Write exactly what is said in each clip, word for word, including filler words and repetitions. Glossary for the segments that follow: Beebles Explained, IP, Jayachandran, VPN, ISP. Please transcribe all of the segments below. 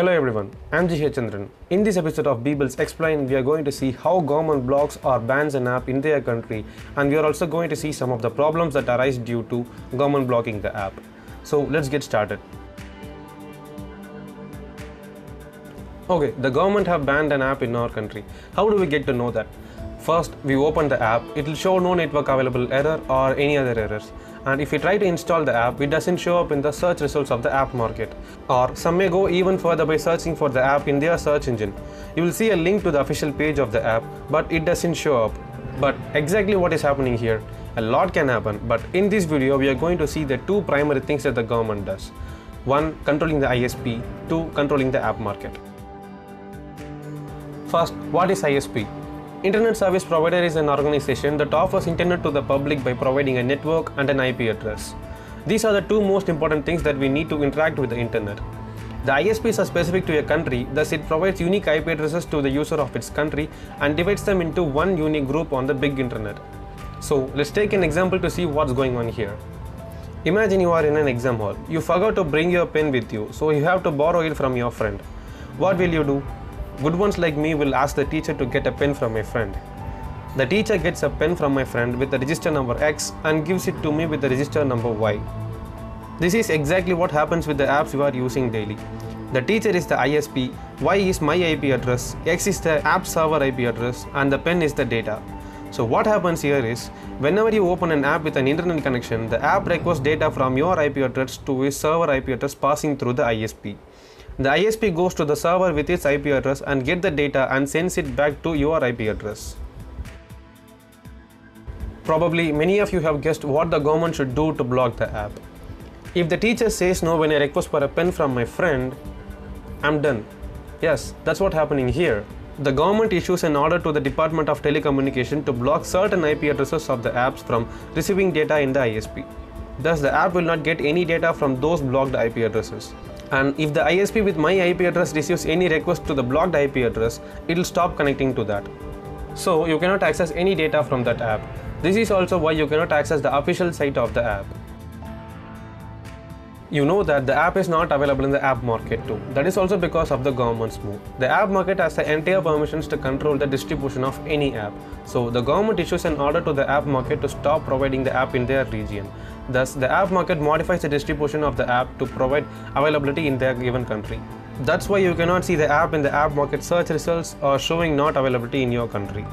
Hello everyone, I'm Jayachandran. In this episode of Beebles Explained, we are going to see how government blocks or bans an app in their country, and we are also going to see some of the problems that arise due to government blocking the app. So let's get started. Okay, the government have banned an app in our country. How do we get to know that? First, we open the app, it will show no network available error or any other errors. And if we try to install the app, it doesn't show up in the search results of the app market. Or some may go even further by searching for the app in their search engine. You will see a link to the official page of the app, but it doesn't show up. But exactly what is happening here? A lot can happen, but in this video we are going to see the two primary things that the government does. One, controlling the I S P. Two, controlling the app market. First, what is I S P? Internet Service Provider is an organization that offers internet to the public by providing a network and an I P address. These are the two most important things that we need to interact with the internet. The I S Ps are specific to a country, thus it provides unique I P addresses to the user of its country and divides them into one unique group on the big internet. So let's take an example to see what's going on here. Imagine you are in an exam hall. You forgot to bring your pen with you, so you have to borrow it from your friend. What will you do? Good ones like me will ask the teacher to get a pen from my friend. The teacher gets a pen from my friend with the register number X and gives it to me with the register number Y. This is exactly what happens with the apps you are using daily. The teacher is the I S P, Y is my I P address, X is the app server I P address, and the pen is the data. So what happens here is, whenever you open an app with an internet connection, the app requests data from your I P address to a server I P address passing through the I S P. The I S P goes to the server with its I P address and gets the data and sends it back to your I P address. Probably many of you have guessed what the government should do to block the app. If the teacher says no when I request for a pen from my friend, I'm done. Yes, that's what's happening here. The government issues an order to the Department of Telecommunication to block certain I P addresses of the apps from receiving data in the I S P. Thus, the app will not get any data from those blocked I P addresses. And if the I S P with my I P address receives any request to the blocked I P address, it'll stop connecting to that. So you cannot access any data from that app. This is also why you cannot access the official site of the app. You know that the app is not available in the app market too. That is also because of the government's move. The app market has the entire permissions to control the distribution of any app. So the government issues an order to the app market to stop providing the app in their region. Thus, the app market modifies the distribution of the app to provide availability in their given country. That's why you cannot see the app in the app market search results or showing not availability in your country.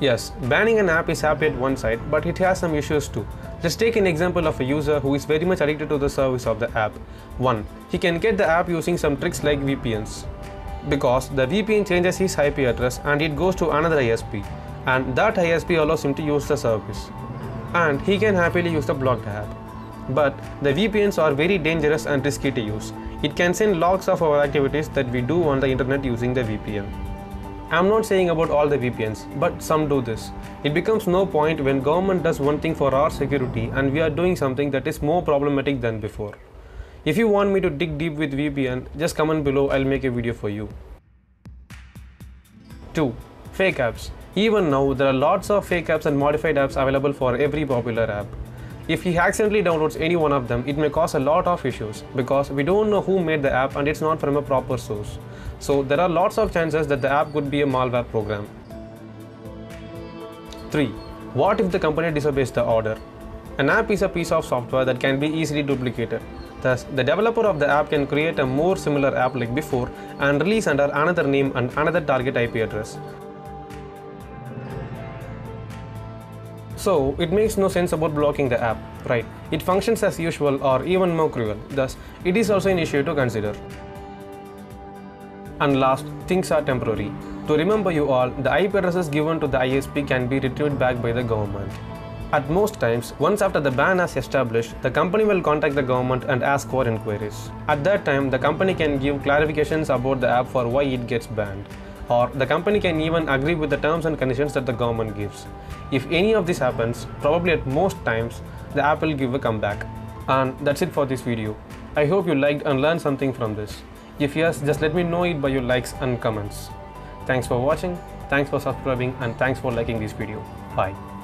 Yes, banning an app is happy at one side, but it has some issues too. Let's take an example of a user who is very much addicted to the service of the app. one. He can get the app using some tricks like V P Ns. Because the V P N changes his I P address and it goes to another I S P. And that I S P allows him to use the service. And he can happily use the blocked app. But the V P Ns are very dangerous and risky to use. It can send logs of our activities that we do on the internet using the V P N. I'm not saying about all the V P Ns, but some do this. It becomes no point when government does one thing for our security and we are doing something that is more problematic than before. If you want me to dig deep with V P N, just comment below, I'll make a video for you. two. Fake apps. Even now, there are lots of fake apps and modified apps available for every popular app. If he accidentally downloads any one of them, it may cause a lot of issues because we don't know who made the app and it's not from a proper source. So there are lots of chances that the app could be a malware program. three. What if the company disobeys the order? An app is a piece of software that can be easily duplicated. Thus, the developer of the app can create a more similar app like before and release under another name and another target I P address. So it makes no sense about blocking the app, right? It functions as usual or even more cruel. Thus, it is also an issue to consider. And last, things are temporary. To remember you all, the I P addresses given to the I S P can be retrieved back by the government. At most times, once after the ban is established, the company will contact the government and ask for inquiries. At that time, the company can give clarifications about the app for why it gets banned. Or the company can even agree with the terms and conditions that the government gives. If any of this happens, probably at most times, the app will give a comeback. And that's it for this video. I hope you liked and learned something from this. If yes, just let me know it by your likes and comments. Thanks for watching, thanks for subscribing, and thanks for liking this video. Bye.